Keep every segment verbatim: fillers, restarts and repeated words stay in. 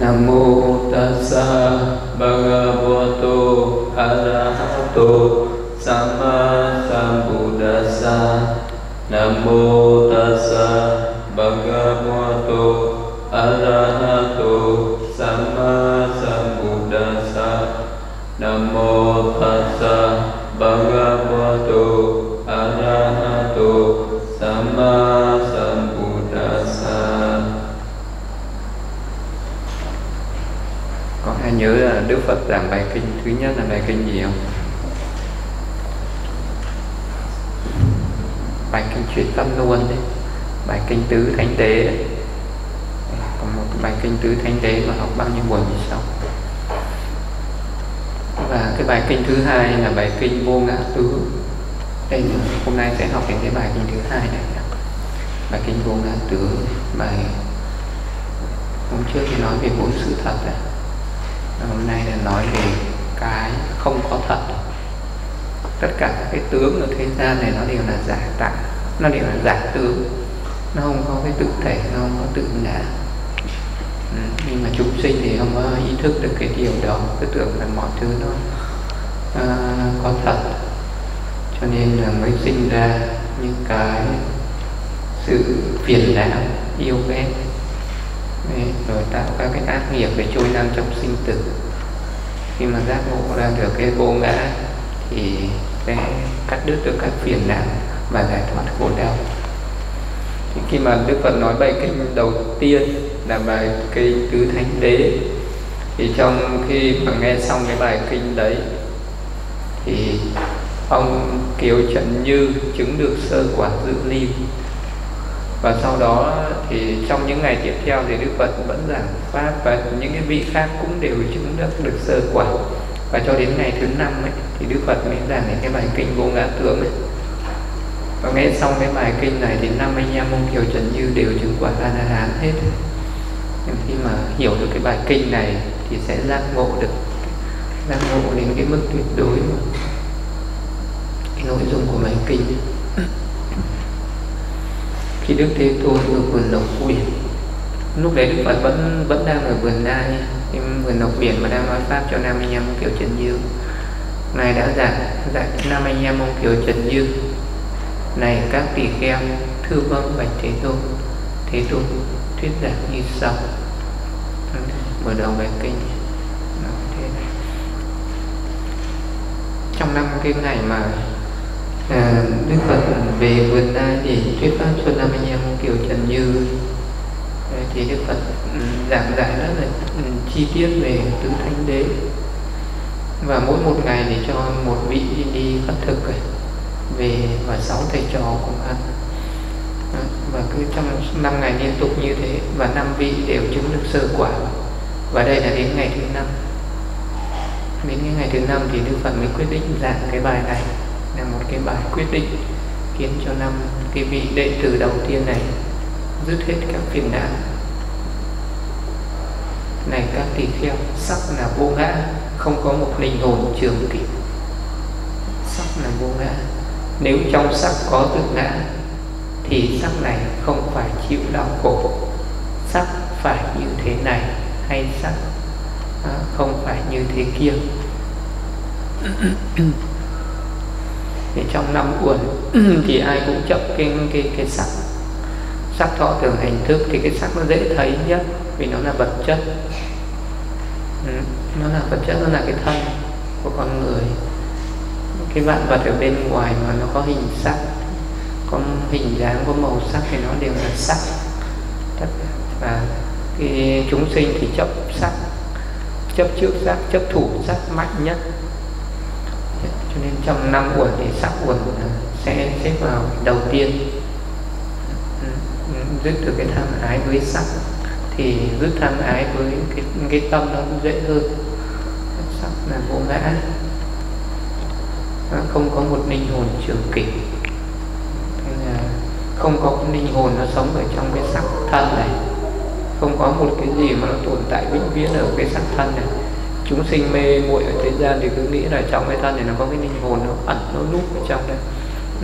Namo Tassa Bhagavato Arahato Samma Sambuddha Sa. Namo Tassa Bhagavato Arahato Samma Sambuddha Sa. Namo Tassa Bhagavato Arahato Samma Sambuddha Sa. Con hãy nhớ là Đức Phật giảng bài kinh thứ nhất là bài kinh gì không? Bài kinh Chuyển Tâm luôn đấy, bài kinh tứ thánh tế đấy. Còn một cái bài kinh tứ thánh tế mà học bao nhiêu buổi thì xong. Và cái bài kinh thứ hai là bài kinh Vô Ngã Tứ. Đây hôm nay sẽ học đến cái bài kinh thứ hai này, bài kinh Vô Ngã Tứ. Bài hôm trước thì nói về vô sự thật đấy, hôm nay là nói về cái không có thật. Tất cả các cái tướng ở thế gian này nó đều là giả tạm, nó đều là giả tướng, nó không có cái tự thể, nó không có tự ngã. Ừ, nhưng mà chúng sinh thì không có ý thức được cái điều đó, cứ tưởng là mọi thứ nó à, có thật, cho nên là mới sinh ra những cái sự phiền não, yêu ghét, rồi tạo các cái ác nghiệp để trôi nằm trong sinh tử. Khi mà giác ngộ ra được cái vô ngã thì sẽ cắt đứt được các phiền não và giải thoát khổ đau. Thì khi mà Đức Phật nói bài kinh đầu tiên là bài kinh Tứ Thánh Đế, thì trong khi mà nghe xong cái bài kinh đấy thì ông Kiều Trần Như chứng được sơ quả Dự Lưu. Và sau đó thì trong những ngày tiếp theo thì Đức Phật vẫn giảng pháp và những cái vị khác cũng đều chứng được, được sơ quả. Và cho đến ngày thứ năm ấy, thì Đức Phật mới giảng đến cái bài kinh Vô Ngã Tướng ấy. Và nghe xong cái bài kinh này thì năm mươi lăm ông Kiều Trần Như đều chứng quả A-la-hán hết. Nhưng khi mà hiểu được cái bài kinh này thì sẽ giác ngộ được, giác ngộ đến cái mức tuyệt đối mà cái nội dung của bài kinh. Khi Đức Thế Tôn ở vườn Lộc Uyển, lúc đấy Đức Phật vẫn vẫn đang ở vườn Đai, vườn Lộc Uyển mà đang nói pháp cho năm mươi lăm ông Kiều Trần Như. Ngài đã giảng giảng năm mươi lăm ông Kiều Trần Như: này các tỳ kheo, thưa vâng bạch Thế Tôn. Thế Tôn thuyết giảng như sau. Mở đầu bài kinh thế này. Trong năm cái ngày mà à, Đức Phật về vườn Đai để thuyết pháp cho năm mươi lăm ông Kiều Trần Như, thì Đức Phật giảng giải rất là chi tiết về Tứ Thánh Đế. Và mỗi một ngày để cho một vị đi khất thực về và sáu thầy trò cùng ăn. Và cứ trong năm ngày liên tục như thế, và năm vị đều chứng được sơ quả. Và đây là đến ngày thứ năm. Đến cái ngày thứ năm thì Đức Phật mới quyết định giảng cái bài này, là một cái bài quyết định khiến cho năm cái vị đệ tử đầu tiên này dứt hết các phiền não. Này các tỳ kheo, sắc là vô ngã, không có một linh hồn trường kỷ. Sắc là vô ngã, nếu trong sắc có tự ngã thì sắc này không phải chịu đau khổ. Sắc phải như thế này hay sắc à, không phải như thế kia. Thì trong năm uẩn thì ai cũng chấp cái, cái, cái sắc. Sắc thọ tưởng hành thức thì cái sắc nó dễ thấy nhất, vì nó là vật chất. Ừ, nó là vật chất, nó là cái thân của con người. Cái vạn vật ở bên ngoài mà nó có hình sắc, có hình dáng, có màu sắc thì nó đều là sắc. Và cái chúng sinh thì chấp sắc, chấp trước sắc, chấp thủ sắc mạnh nhất. Cho nên trong năm uẩn thì sắc uẩn sẽ xếp vào đầu tiên. Dứt được cái tham ái với sắc thì dứt tham ái với cái, cái tâm nó cũng dễ hơn. Sắc là vô ngã, không có một linh hồn trường kỷ, không có một linh hồn nó sống ở trong cái sắc thân này, không có một cái gì mà nó tồn tại vĩnh viễn ở cái sắc thân này. Chúng sinh mê muội ở thế gian thì cứ nghĩ là trong cái thân này nó có cái linh hồn nó ẩn, nó núp ở trong đây.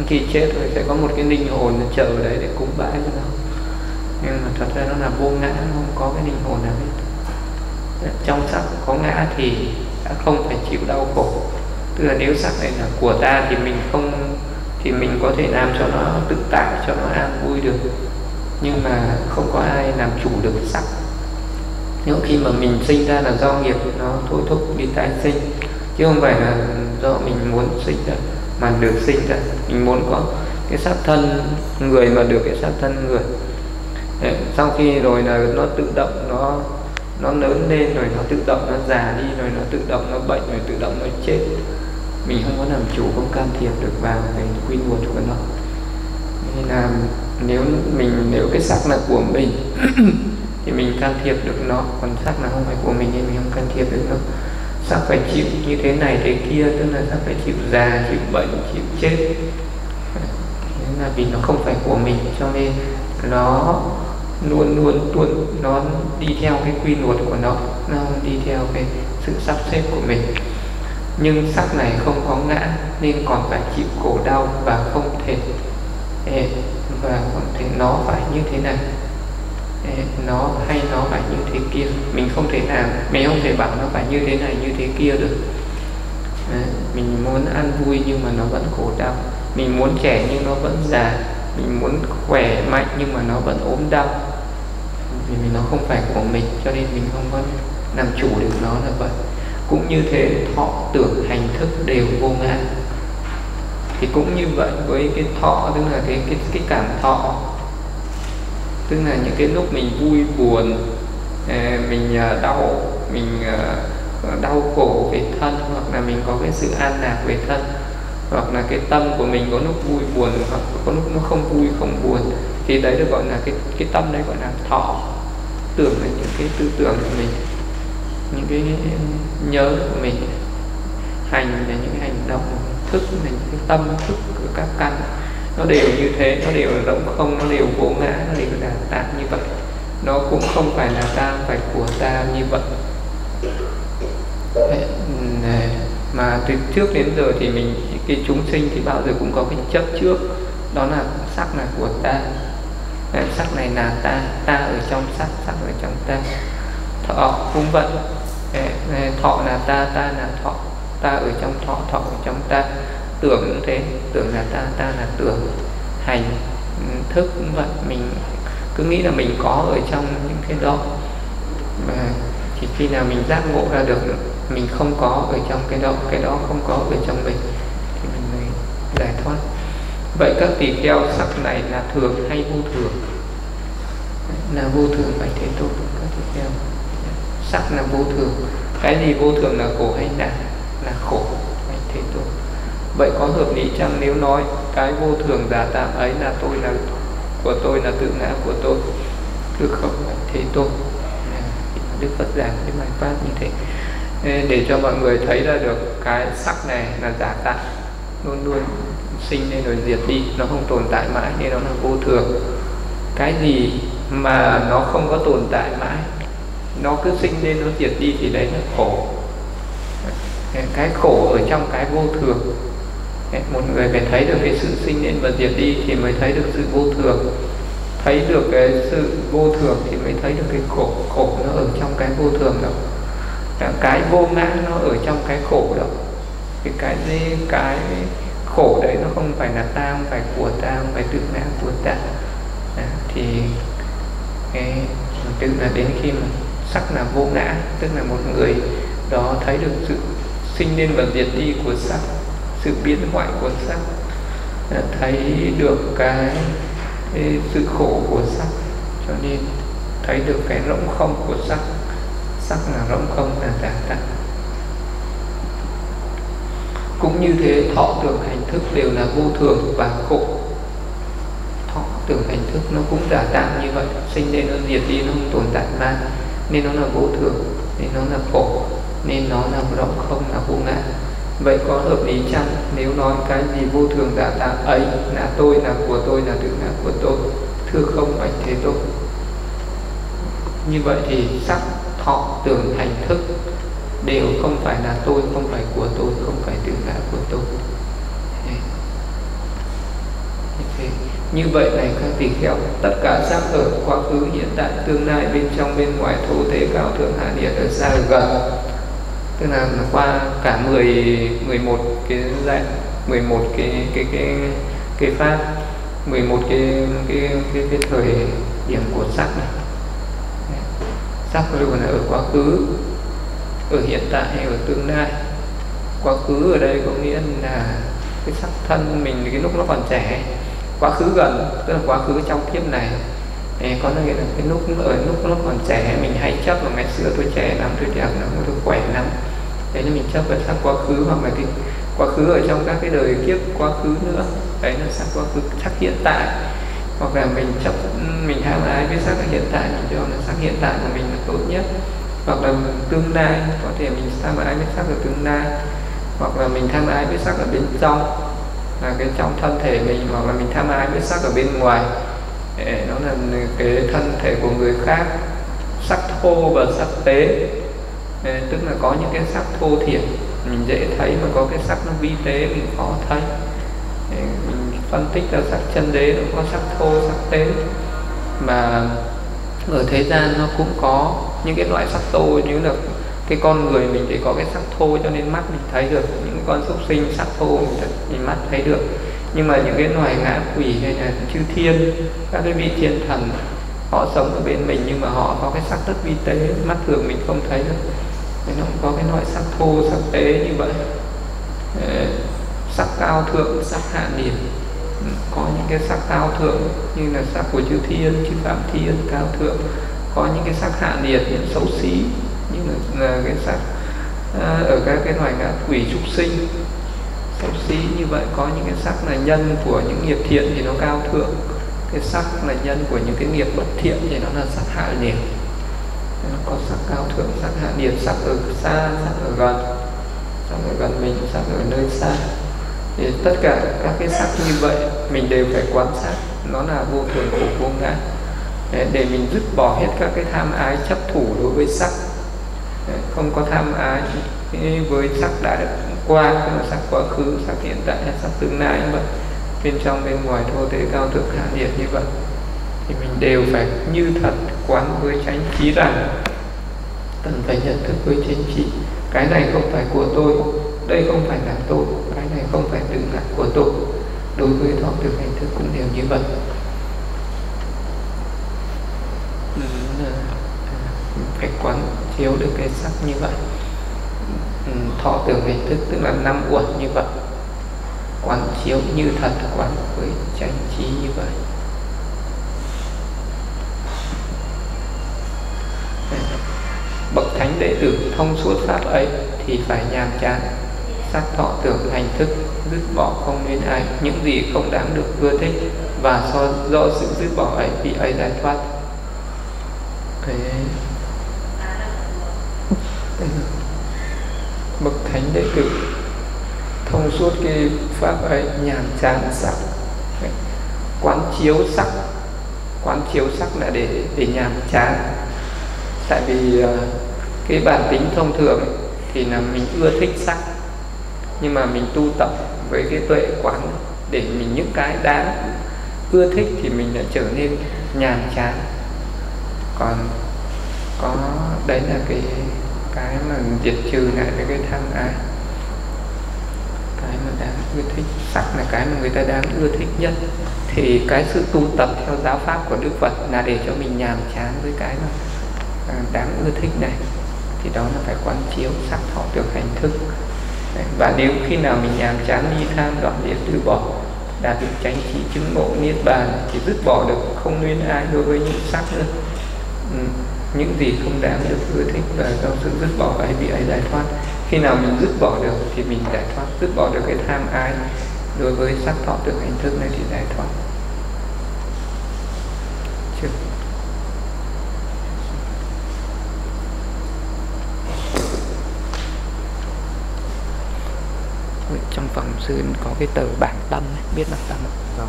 Khi chết rồi sẽ có một cái linh hồn nó chờ ở đấy để cúng bái cho nó. Nhưng mà thật ra nó là vô ngã, nó không có cái linh hồn nào hết. trong sắc có ngã thì đã không phải chịu đau khổ. Tức là nếu sắc này là của ta thì mình không, thì mình có thể làm cho nó tự tại, cho nó an vui được, nhưng mà không có ai làm chủ được sắc. Nếu khi mà mình sinh ra là do nghiệp nó thôi thúc đi tái sinh, chứ không phải là do mình muốn sinh ra mà được sinh ra. Mình muốn có cái sắc thân người mà được cái sắc thân người. Đấy, sau khi rồi là nó tự động nó nó lớn lên, rồi nó tự động nó già đi, rồi nó tự động nó bệnh, rồi tự động nó chết. Mình không có làm chủ, không can thiệp được vào cái quy luật của nó. Nên là nếu mình nếu cái sắc là của mình thì mình can thiệp được nó, còn sắc là không phải của mình thì mình không can thiệp được nó. Sắc phải chịu như thế này thế kia, tức là sắc phải chịu già, chịu bệnh, chịu chết. Nên là vì nó không phải của mình, cho nên nó luôn luôn luôn nó đi theo cái quy luật của nó, nó không đi theo cái sự sắp xếp của mình. Nhưng sắc này không có ngã nên còn phải chịu khổ đau và không thể và không thể nó phải như thế này, nó hay nó phải như thế kia. Mình không thể làm, mình không thể bảo nó phải như thế này như thế kia được. Mình muốn ăn vui nhưng mà nó vẫn khổ đau, mình muốn trẻ nhưng nó vẫn già, mình muốn khỏe mạnh nhưng mà nó vẫn ốm đau. Vì mình nó không phải của mình, cho nên mình không có làm chủ được nó là vậy. Cũng như thế, thọ, tưởng, hành, thức đều vô ngã. Thì cũng như vậy với cái thọ, tức là cái cái cái cảm thọ, tức là những cái lúc mình vui buồn, mình đau, mình đau khổ về thân, hoặc là mình có cái sự an lạc về thân, hoặc là cái tâm của mình có lúc vui buồn, hoặc có lúc nó không vui không buồn, thì đấy được gọi là cái cái tâm đấy gọi là thọ. Tưởng là những cái tư tưởng của mình, những cái nhớ của mình. Hành là những cái hành động, thức là những cái tâm thức của các căn, nó đều như thế, nó đều rỗng không, nó đều vô ngã, nó đều là tạm như vậy. Nó cũng không phải là ta, phải của ta như vậy. Đấy. Mà từ trước đến giờ thì mình, cái chúng sinh thì bao giờ cũng có cái chấp trước, đó là sắc là của ta, sắc này là ta, ta ở trong sắc, sắc ở trong ta. Thọ cũng vậy, thọ là ta, ta là thọ, ta ở trong thọ, thọ ở trong ta. Tưởng cũng thế, tưởng là ta, ta là tưởng. Hành, thức cũng vậy, mình cứ nghĩ là mình có ở trong những cái đó, mà chỉ khi nào mình giác ngộ ra được mình không có ở trong cái đó, cái đó không có ở trong mình thì mình mới giải thoát. Vậy các tỳ kheo, sắc này là thường hay vô thường? Là vô thường. Phải thế tốt các tỳ kheo, sắc là vô thường. Cái gì vô thường? Là khổ hay là là khổ. Phải thế tốt. Vậy có hợp lý chăng nếu nói cái vô thường giả tạm ấy là tôi, là của tôi, là tự ngã của tôi? Thưa không. Phải thế tốt. Đức Phật giảng cái bài pháp như thế để cho mọi người thấy ra được cái sắc này là giả tạm, luôn luôn sinh lên rồi diệt đi, nó không tồn tại mãi nên nó là vô thường. Cái gì mà nó không có tồn tại mãi, nó cứ sinh lên nó diệt đi thì đấy là khổ. Cái khổ ở trong cái vô thường. Một người phải thấy được cái sự sinh lên và diệt đi thì mới thấy được sự vô thường. Thấy được cái sự vô thường thì mới thấy được cái khổ. Khổ nó ở trong cái vô thường đó, cái vô ngã nó ở trong cái khổ đó. Cái cái cái khổ đấy nó không phải là ta, không phải của ta, không phải tự ngã của ta. À, thì cái tức là đến khi mà sắc là vô ngã, tức là một người đó thấy được sự sinh lên và diệt đi của sắc, sự biến hoại của sắc, thấy được cái, cái sự khổ của sắc, cho nên thấy được cái rỗng không của sắc. Sắc là rỗng không, là giả tạm. Cũng như thế, thọ, tưởng, hành, thức đều là vô thường và khổ. Thọ, tưởng, hành, thức nó cũng giả tạm như vậy, sinh lên nó diệt đi, nó không tồn tại mãi nên nó là vô thường, nên nó là khổ, nên nó là rỗng không, là vô ngã. Vậy có hợp lý chăng nếu nói cái gì vô thường giả tạm ấy là tôi, là của tôi, là tự ngã của tôi? Thưa không. Phải thế tôi. Như vậy thì sắc, thọ, tưởng, hành, thức đều không phải là tôi, không phải của tôi, không phải tự ngã của tôi. Như vậy này các tỳ kheo, tất cả sắc ở quá khứ, hiện tại, tương lai, bên trong, bên ngoài, thổ thế, cao thượng, hạ địa, ở xa, ở gần, tức là qua cả mười, mười một cái dạng, mười một cái cái cái cái pháp, mười một cái cái cái, cái, cái thời điểm của sắc này. Sắc luôn là ở quá khứ, ở hiện tại hay ở tương lai. Quá khứ ở đây có nghĩa là cái sắc thân mình cái lúc nó còn trẻ. Quá khứ gần tức là quá khứ trong kiếp này. Đấy, có nghĩa là cái lúc ở lúc nó còn trẻ mình hay chấp là ngày xưa tôi trẻ lắm, tôi đẹp lắm, tôi khỏe lắm. Đấy là mình chấp vào sắc quá khứ, hoặc là cái quá khứ ở trong các cái đời kiếp quá khứ nữa. Đấy là sắc quá khứ, sắc hiện tại. Hoặc là mình chấp, mình tham ái với sắc hiện tại, mình cho là sắc hiện tại của mình là tốt nhất. Hoặc là tương lai, có thể mình tham ái với sắc ở tương lai. Hoặc là mình tham ái với sắc ở bên trong, là cái trong thân thể mình, hoặc là mình tham ái với sắc ở bên ngoài. Để đó là cái thân thể của người khác, sắc thô và sắc tế. Để tức là có những cái sắc thô thiển mình dễ thấy, mà có cái sắc nó vi tế mình khó thấy. Để mình phân tích ra sắc chân đế nó có sắc thô, sắc tế. Mà ở thế gian nó cũng có những cái loại sắc thô, như là cái con người mình chỉ có cái sắc thô cho nên mắt mình thấy được, những con súc sinh sắc thô mình, mình mắt thấy được. Nhưng mà những cái loài ngã quỷ hay là chư thiên, các cái vị thiên thần, họ sống ở bên mình nhưng mà họ có cái sắc rất vi tế, mắt thường mình không thấy được. Nên nó cũng có cái loại sắc thô, sắc tế như vậy. Sắc cao thượng, sắc hạ điển. Có những cái sắc cao thượng như là sắc của chư thiên, chư phạm thiên cao thượng. Có những cái sắc hạ điển, những xấu xí, như là cái sắc à, ở các cái loài ngạ quỷ trục sinh xấu xí như vậy. Có những cái sắc là nhân của những nghiệp thiện thì nó cao thượng, cái sắc là nhân của những cái nghiệp bất thiện thì nó là sắc hạ điển. Nó có sắc cao thượng, sắc hạ điển, sắc ở xa, sắc ở gần, sắc ở gần mình, sắc ở nơi xa. Thì tất cả các cái sắc như vậy mình đều phải quan sát, nó là vô thường, khổ, vô ngã, để mình dứt bỏ hết các cái tham ái chấp thủ đối với sắc. Không có tham ái với sắc đã được qua, tức là sắc quá khứ, sắc hiện tại, sắc tương lai như vậy, bên trong, bên ngoài, thô tế, cao thượng, hạ điển như vậy. Thì mình đều phải như thật quán với chánh trí rằng, cần phải nhận thức với chánh trí, cái này không phải của tôi, đây không phải là tôi, cái này không phải tự ngã của tôi. Đối với thọ thực hành thức cũng đều như vậy. Phải quán chiếu được cái sắc như vậy. Thọ tưởng hành thức tức là năm uẩn như vậy, quán chiếu như thật, quán với chánh trí như vậy. Bậc thánh đệ tử thông suốt pháp ấy thì phải nhàm chán sắc thọ tưởng hành thức, dứt bỏ không nên ai, những gì không đáng được ưa thích, và do, do sự dứt bỏ ấy thì ấy giải thoát. Thế bậc thánh đệ tử thông suốt cái pháp ấy nhàm chán sắc, quán chiếu sắc. Quán chiếu sắc là để để nhàm chán, tại vì cái bản tính thông thường ấy, thì là mình ưa thích sắc, nhưng mà mình tu tập với cái tuệ quán để mình những cái đáng ưa thích thì mình đã trở nên nhàm chán. Còn có đấy là cái cái mà diệt trừ lại với cái tham ái. Cái mà đáng ưa thích, sắc là cái mà người ta đáng ưa thích nhất. Thì cái sự tu tập theo giáo pháp của Đức Phật là để cho mình nhàm chán với cái mà đáng ưa thích này. Thì đó là phải quán chiếu sắc thọ tưởng hành thức. Và nếu khi nào mình nhàm chán ly tham đoạn diệt từ bỏ, đạt được chánh trí chứng ngộ niết bàn, thì dứt bỏ được không nguyên ai đối với những sắc nữa. Ừ. Những gì không đáng được ưa thích và do sự dứt bỏ ấy bị ấy giải thoát. Khi nào mình dứt bỏ được thì mình giải thoát, dứt bỏ được cái tham ái đối với sắc thọ tưởng hành thức này thì giải thoát. Chứ. Trong phòng sư có cái tờ bản tâm, biết bản tâm không?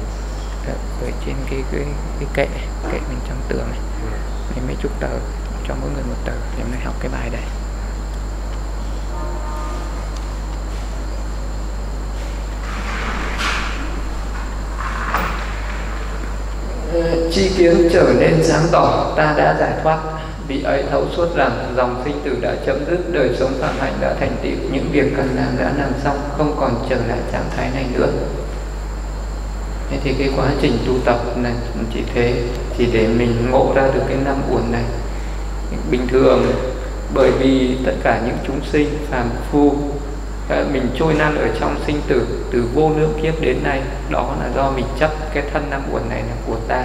Ở trên cái cái, cái kệ kệ bên trong tường này. Mấy chục tờ, cho mỗi người một tờ. Em nay học cái bài đây. tri kiến trở nên sáng tỏ, ta đã giải thoát. Vị ấy thấu suốt rằng dòng sinh tử đã chấm dứt, đời sống phạm hạnh đã thành tựu, những việc cần làm đã làm xong, không còn trở lại trạng thái này nữa. Thế thì cái quá trình tu tập này chỉ thế, chỉ để mình ngộ ra được cái năm uẩn này. Bình thường, bởi vì tất cả những chúng sinh phàm phu, mình trôi nan ở trong sinh tử từ vô lượng kiếp đến nay, đó là do mình chấp cái thân năm uẩn này là của ta.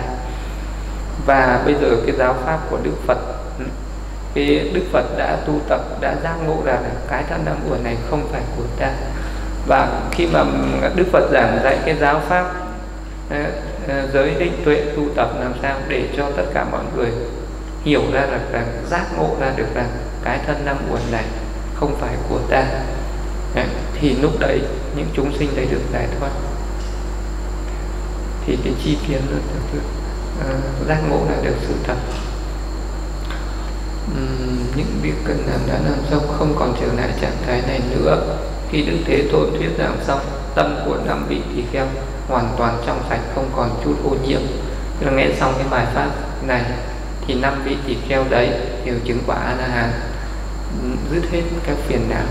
Và bây giờ cái giáo pháp của Đức Phật, cái Đức Phật đã tu tập, đã giác ngộ ra là cái thân năm uẩn này không phải của ta. Và khi mà Đức Phật giảng dạy cái giáo pháp giới định tuệ tu tập làm sao để cho tất cả mọi người hiểu ra được rằng, giác ngộ ra được rằng cái thân năm uẩn này không phải của ta, thì lúc đấy những chúng sinh đấy được giải thoát, thì cái chi kiến được giác ngộ là được sự thật. Uhm, những việc cần làm đã làm xong, không còn trở lại trạng thái này nữa. Khi Đức Thế Tôn thuyết giảng xong, tâm của năm vị tỳ kheo hoàn toàn trong sạch, không còn chút ô nhiễm. Tức là nghe xong cái bài pháp này thì năm vị tỳ kheo đấy đều chứng quả A-la-hán, dứt hết các phiền não.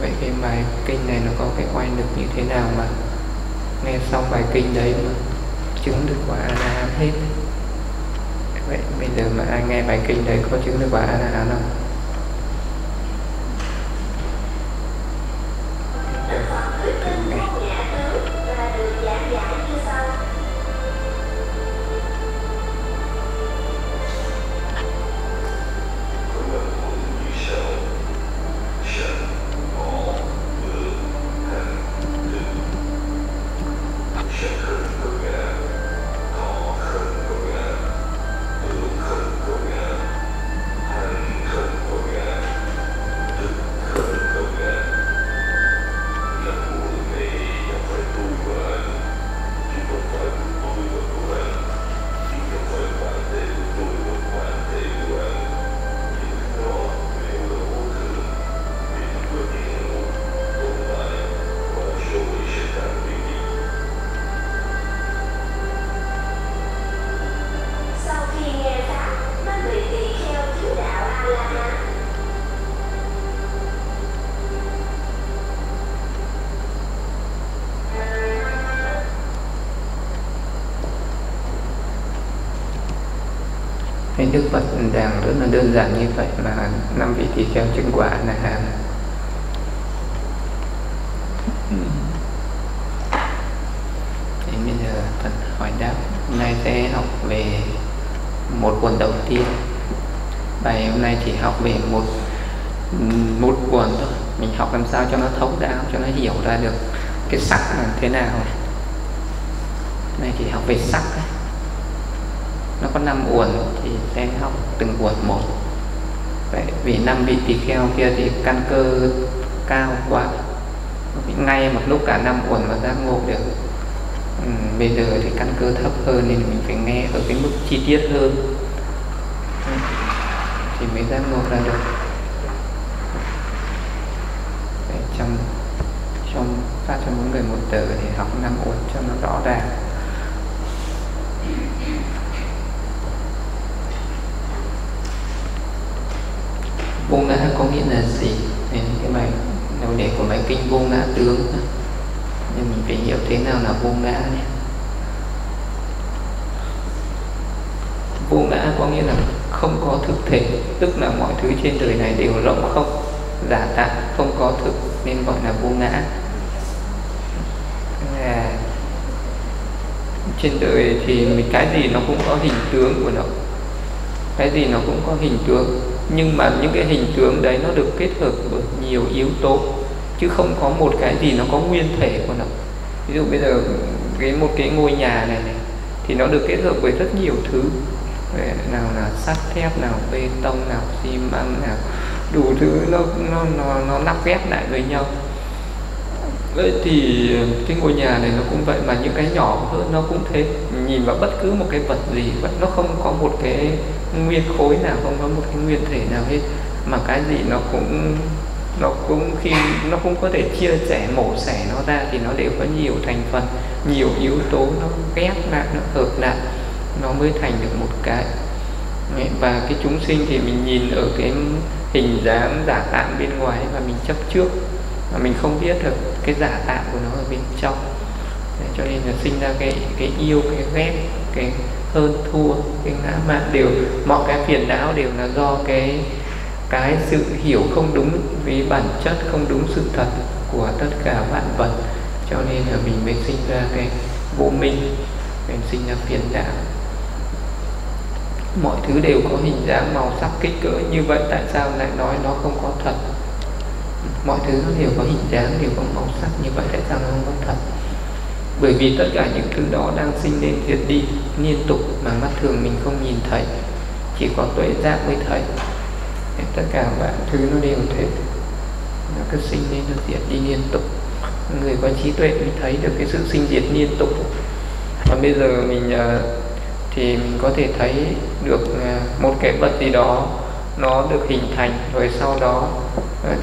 Vậy cái bài kinh này nó có cái oai lực như thế nào mà nghe xong bài kinh đấy mà chứng được quả A-la-hán hết? Vậy bây giờ mà ai nghe bài kinh đấy có chứng được quả A-la-hán không? Đức Phật giảng rất là đơn giản như vậy mà năm vị tỳ kheo chứng quả A-la-hán. Thế bây giờ phần hỏi đáp hôm nay sẽ học về một uẩn đầu tiên. Bài hôm nay chỉ học về một một uẩn thôi. Mình học làm sao cho nó thấu đáo, cho nó hiểu ra được cái sắc là thế nào. Hôm nay chỉ học về sắc ấy. Nó có năm uẩn thì sẽ học từng uẩn một. Vậy vì năm vị tỳ kheo kia thì căn cơ cao quá, ngay một lúc cả năm uẩn mà giác ngộ được. Ừ, bây giờ thì căn cơ thấp hơn nên mình phải nghe ở cái mức chi tiết hơn thì mới giác ngộ ra được. Vậy trong trong phát cho mỗi người một tờ thì học năm uẩn cho nó rõ ràng. Vô ngã có nghĩa là gì? Nên cái bài đầu đề của bài kinh vô ngã tướng, nên mình phải hiểu thế nào là vô ngã nhé. Vô ngã có nghĩa là không có thực thể, tức là mọi thứ trên đời này đều rỗng không, giả tạm, không có thực nên gọi là vô ngã. À, trên đời thì mình cái gì nó cũng có hình tướng của nó, cái gì nó cũng có hình tướng, nhưng mà những cái hình tướng đấy nó được kết hợp bởi nhiều yếu tố chứ không có một cái gì nó có nguyên thể của nó. Ví dụ bây giờ cái một cái ngôi nhà này, này thì nó được kết hợp với rất nhiều thứ, nào là sắt thép, nào bê tông, nào xi măng, nào đủ thứ nó nó nó, nó lắp ghép lại với nhau. Vậy thì cái ngôi nhà này nó cũng vậy, mà những cái nhỏ hơn nó cũng thế. Nhìn vào bất cứ một cái vật gì vậy, nó không có một cái nguyên khối nào, không có một cái nguyên thể nào hết, mà cái gì nó cũng nó cũng khi nó cũng có thể chia sẻ, mổ xẻ nó ra thì nó đều có nhiều thành phần, nhiều yếu tố nó ghép lại, nó hợp lại, nó mới thành được một cái. Và cái chúng sinh thì mình nhìn ở cái hình dáng giả tạm bên ngoài và mình chấp trước, mà mình không biết được cái giả tạm của nó ở bên trong. Đấy, cho nên là sinh ra cái cái yêu, cái ghét, cái hơn thua, cái ngã mạn, đều mọi cái phiền não đều là do cái cái sự hiểu không đúng với bản chất, không đúng sự thật của tất cả vạn vật. Cho nên là mình mới sinh ra cái vô minh, mình sinh ra phiền não. Mọi thứ đều có hình dáng màu sắc kích cỡ, như vậy tại sao lại nói nó không có thật? Mọi thứ đều có hình dáng, đều có màu sắc, như vậy tại sao nó không có thật? Bởi vì tất cả những thứ đó đang sinh lên diệt đi liên tục mà mắt thường mình không nhìn thấy, chỉ có tuệ giác mới thấy. Tất cả mọi thứ nó đều thế, nó cứ sinh lên nó diệt đi liên tục. Người có trí tuệ mới thấy được cái sự sinh diệt liên tục. Và bây giờ mình thì mình có thể thấy được một cái vật gì đó nó được hình thành, rồi sau đó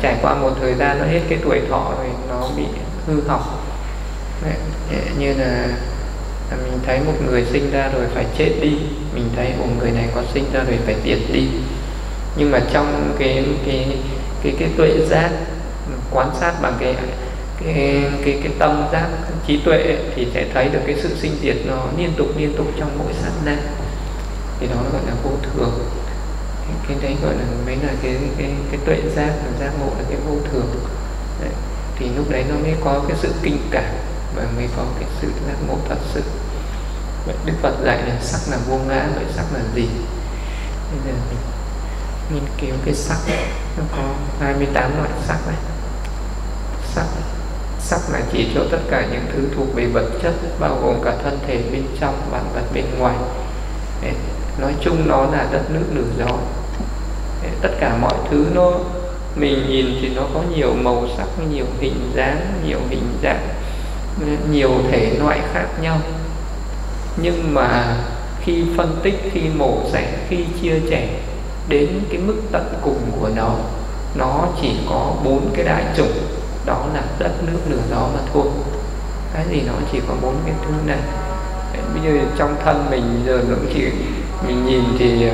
trải qua một thời gian nó hết cái tuổi thọ rồi nó bị hư hỏng. Đấy, như là mình thấy một người sinh ra rồi phải chết đi, mình thấy một người này có sinh ra rồi phải diệt đi. Nhưng mà trong cái cái cái cái tuệ giác, quan sát bằng cái cái cái, cái tâm giác, trí tuệ ấy, thì sẽ thấy được cái sự sinh diệt nó liên tục liên tục trong mỗi sát na, thì đó gọi là vô thường. Cái đấy gọi là mấy là cái cái cái tuệ giác, giác ngộ là cái vô thường. Đấy, thì lúc đấy nó mới có cái sự kinh cảm và mới có cái sự giác ngộ thật sự. Vậy Đức Phật dạy là sắc là vô ngã, vậy sắc là gì? Bây giờ mình nghiên cứu cái sắc ấy, nó có hai mươi tám loại sắc này. Sắc sắc là chỉ cho tất cả những thứ thuộc về vật chất, bao gồm cả thân thể bên trong, vạn vật bên ngoài. Đấy, nói chung nó là đất nước lửa gió. Đấy, tất cả mọi thứ nó mình nhìn thì nó có nhiều màu sắc, nhiều hình dáng, nhiều hình dạng, nhiều thể loại khác nhau. Nhưng mà khi phân tích, khi mổ xẻ, khi chia sẻ đến cái mức tận cùng của nó, nó chỉ có bốn cái đại chủng, đó là đất nước lửa gió mà thôi. Cái gì nó chỉ có bốn cái thứ này. Bây giờ trong thân mình giờ cũng chỉ mình nhìn thì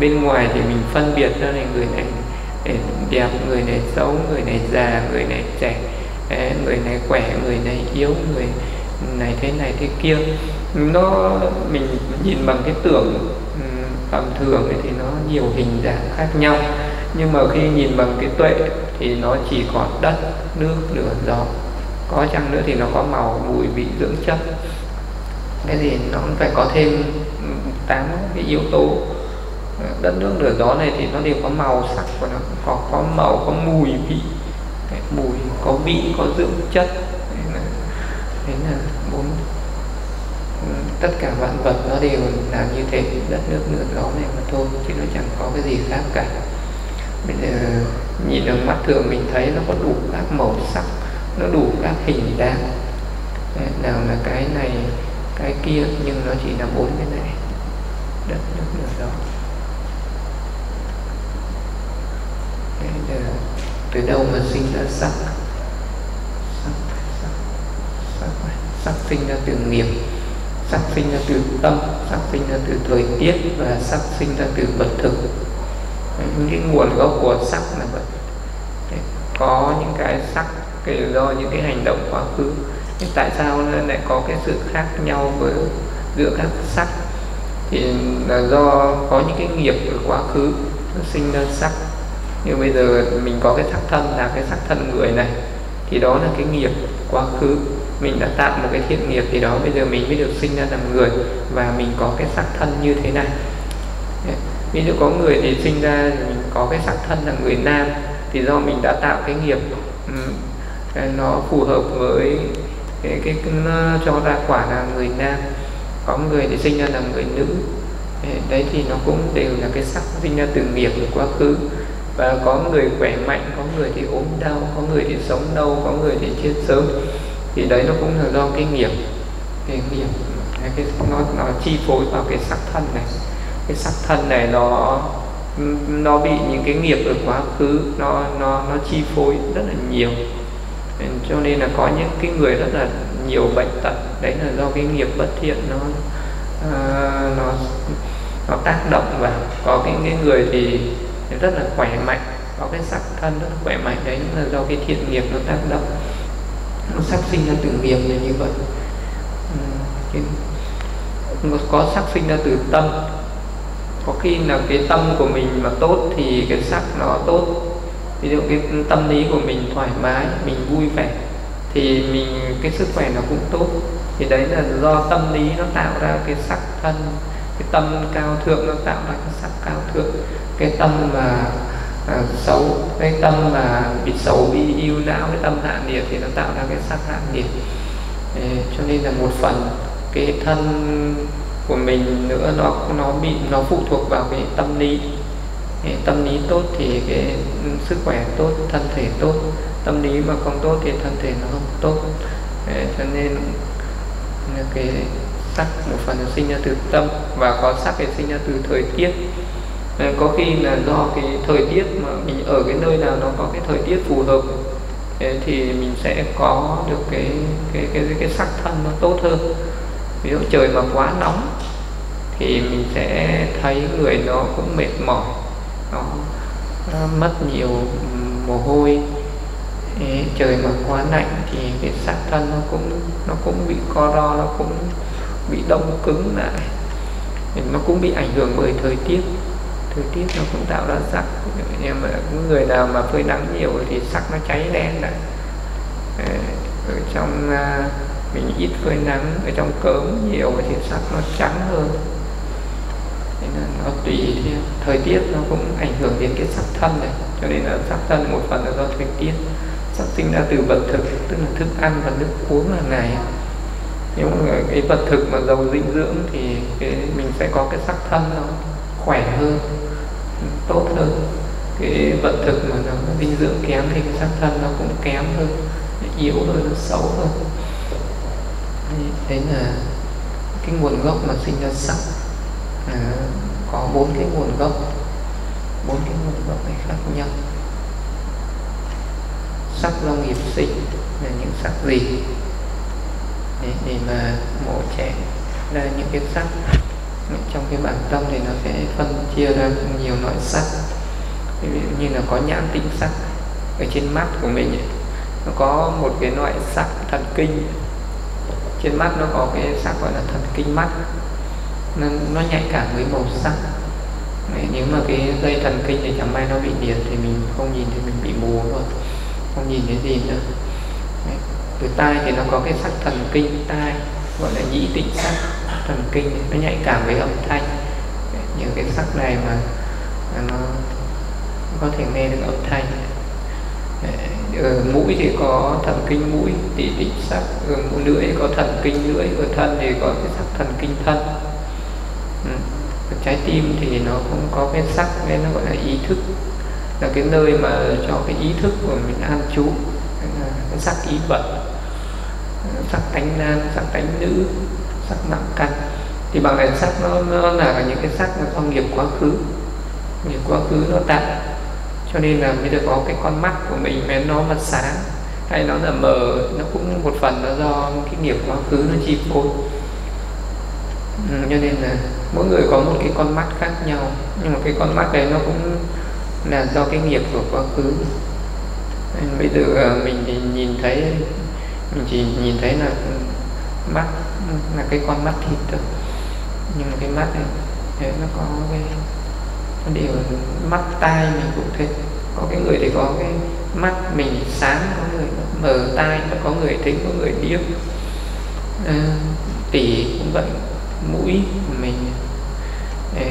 bên ngoài thì mình phân biệt ra này, người này đẹp, người này xấu, người này già, người này trẻ, người này khỏe, người này yếu, người này thế này thế kia. Nó mình nhìn bằng cái tưởng tầm thường ấy thì nó nhiều hình dạng khác nhau, nhưng mà khi nhìn bằng cái tuệ thì nó chỉ có đất, nước, lửa, gió. Có chăng nữa thì nó có màu, mùi, vị, dưỡng chất. Cái gì nó cũng phải có thêm tám cái yếu tố. Đất nước lửa gió này thì nó đều có màu sắc của nó, có có màu, có mùi vị, mùi có vị, có dưỡng chất. Thế là bốn, tất cả vạn vật nó đều làm như thế, đất nước lửa gió này mà thôi, chứ nó chẳng có cái gì khác cả. Bây giờ nhìn bằng mắt thường mình thấy nó có đủ các màu sắc, nó đủ các hình dáng. Nào là cái này, cái kia, nhưng nó chỉ là bốn cái này, đất nước lửa gió. Từ đâu mà sinh ra sắc? Sắc, sắc, sắc, sắc sinh ra từ nghiệp, sắc sinh ra từ tâm, sắc sinh ra từ thời tiết, và sắc sinh ra từ vật thực. Những nguồn gốc của sắc là vậy. Có những cái sắc kể do những cái hành động quá khứ. Nhưng tại sao lại có cái sự khác nhau với giữa các sắc? Thì là do có những cái nghiệp của quá khứ nó sinh ra sắc. Như bây giờ mình có cái sắc thân là cái sắc thân người này, thì đó là cái nghiệp quá khứ. Mình đã tạo một cái thiện nghiệp thì đó, bây giờ mình mới được sinh ra làm người và mình có cái sắc thân như thế này. Ví dụ có người thì sinh ra mình có cái sắc thân là người nam, thì do mình đã tạo cái nghiệp nó phù hợp với cái, cái nó cho ra quả là người nam. Có người thì sinh ra là người nữ, đấy thì nó cũng đều là cái sắc sinh ra từ nghiệp của quá khứ. Và có người khỏe mạnh, có người thì ốm đau, có người thì sống lâu, có người thì chết sớm, thì đấy nó cũng là do cái nghiệp, cái nghiệp cái, nó, nó chi phối vào cái sắc thân này. Cái sắc thân này nó nó bị những cái nghiệp ở quá khứ nó nó nó chi phối rất là nhiều, cho nên là có những cái người rất là nhiều bệnh tật, đấy là do cái nghiệp bất thiện nó uh, nó nó tác động vào. Có cái, cái người thì rất là khỏe mạnh, có cái sắc thân rất là khỏe mạnh, đấy là do cái thiện nghiệp nó tác động, nó sắc sinh ra từ nghiệp là như vậy. Có sắc sinh ra từ tâm, có khi là cái tâm của mình mà tốt thì cái sắc nó tốt. Ví dụ cái tâm lý của mình thoải mái, mình vui vẻ thì mình cái sức khỏe nó cũng tốt. Thì đấy là do tâm lý nó tạo ra cái sắc thân, cái tâm cao thượng nó tạo ra cái sắc cao thượng. Cái tâm mà à, xấu, cái tâm mà bị xấu, bị ưu não, cái tâm hạ nhiệt thì nó tạo ra cái sắc hạ nhiệt. Cho nên là một phần cái thân của mình nữa nó nó bị nó phụ thuộc vào cái tâm lý. Cái tâm lý tốt thì cái sức khỏe tốt, thân thể tốt. Tâm lý mà không tốt thì thân thể nó không tốt. Đấy, cho nên cái sắc một phần nó sinh ra từ tâm, và có sắc thì sinh ra từ thời tiết. Đấy, có khi là do cái thời tiết mà mình ở cái nơi nào nó có cái thời tiết phù hợp thì mình sẽ có được cái cái cái cái sắc thân nó tốt hơn. Ví dụ trời mà quá nóng thì mình sẽ thấy người nó cũng mệt mỏi, nó, nó mất nhiều mồ hôi. Ê, trời mà quá lạnh thì cái sắc thân nó cũng nó cũng bị co ro, nó cũng bị đông cứng lại, nó cũng bị ảnh hưởng bởi thời tiết. Thời tiết nó cũng tạo ra sắc, nhưng mà người nào mà phơi nắng nhiều thì sắc nó cháy đen lại. Ở trong mình ít phơi nắng, ở trong cớm nhiều thì sắc nó trắng hơn. Nên là nó tùy theo thời tiết, nó cũng ảnh hưởng đến cái sắc thân này. Cho nên là sắc thân một phần là do thời tiết, sắc sinh ra từ vật thực, tức là thức ăn và nước uống hàng ngày. Nếu mà cái vật thực mà giàu dinh dưỡng thì cái, mình sẽ có cái sắc thân nó khỏe hơn, tốt hơn. Cái vật thực mà nó dinh dưỡng kém thì cái sắc thân nó cũng kém hơn, yếu hơn, nó xấu hơn. Đấy là cái nguồn gốc mà sinh ra sắc. À, có bốn cái nguồn gốc, bốn cái nguồn gốc này khác nhau. Sắc do nghiệp sinh là những sắc gì? Đấy, để mà mổ chẻ ra những cái sắc trong cái bản tâm thì nó sẽ phân chia ra nhiều loại sắc. Ví dụ như là có nhãn tính sắc ở trên mắt của mình ấy, nó có một cái loại sắc thần kinh. Trên mắt nó có cái sắc gọi là thần kinh mắt, nó, nó nhạy cảm với màu sắc. Đấy, nếu mà cái dây thần kinh thì chẳng may nó bị điện thì mình không nhìn thì mình bị mù thôi, không nhìn cái gì nữa. Đấy. Từ tai thì nó có cái sắc thần kinh tai, gọi là nhĩ tịnh sắc. Thần kinh nó nhạy cảm với âm thanh. Đấy, những cái sắc này mà nó có thể nghe được âm thanh. Đấy, ở mũi thì có thần kinh mũi, tị tịnh sắc. Ở lưỡi có thần kinh lưỡi, ở thân thì có cái sắc thần kinh thân. Ừ. Trái tim thì nó cũng có cái sắc nên nó gọi là ý thức, là cái nơi mà cho cái ý thức của mình an trú. Cái sắc ý bận, sắc tánh nam, sắc tánh nữ, sắc nặng căn. Thì bằng này sắc nó, nó là những cái sắc nó do nghiệp quá khứ, nghiệp quá khứ nó tạo. Cho nên là bây giờ có cái con mắt của mình mà nó mà sáng hay nó là mờ, nó cũng một phần nó do cái nghiệp quá khứ nó chi phối. Ừ, cho nên là mỗi người có một cái con mắt khác nhau, nhưng mà cái con mắt đấy nó cũng là do cái nghiệp của quá khứ. Bây giờ mình thì nhìn thấy, mình chỉ nhìn thấy là mắt, là cái con mắt thịt thôi, nhưng mà cái mắt này đấy, nó có cái nó đều mắt tai mình cũng thế. Có cái người thì có cái mắt mình sáng, có người mờ tai, có người thính, có người điếc. À, tỉ cũng vậy, mũi của mình, à,